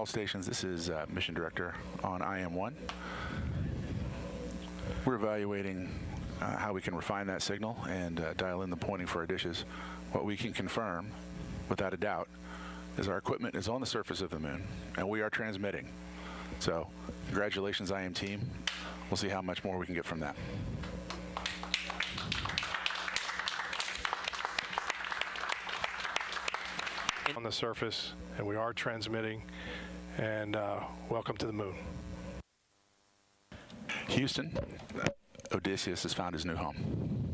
All stations, this is Mission Director on IM-1. We're evaluating how we can refine that signal and dial in the pointing for our dishes. What we can confirm, without a doubt, is our equipment is on the surface of the moon, and we are transmitting. So, congratulations, IM team. We'll see how much more we can get from that. On the surface, and we are transmitting, and welcome to the moon. Houston, Odysseus has found his new home.